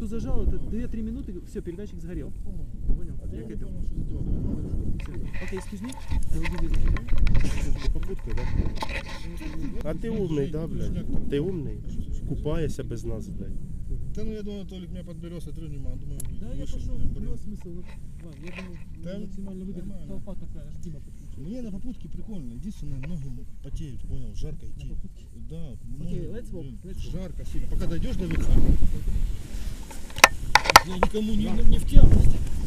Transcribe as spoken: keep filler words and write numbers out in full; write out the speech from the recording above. минуту зажал, это две-три минуты, все, передатчик сгорел. Понял? Я к этому. Окей, скажи. А ты умный, да, блядь? Ты умный? Купаешься без нас, блядь. Да, ну я думаю, Толик меня подберет, смотрю, внимание, думаю, да, я пошел, ну, смысл, вот, Вань, я думаю, там максимально выгодная толпа такая, аж Дима подключил. Мне на попутке прикольно, единственное, ноги потеют, понял, жарко идти. На попутке? Да, окей, let's walk, let's walk. Жарко сильно, пока дойдешь до лица, я никому не, не в тягость.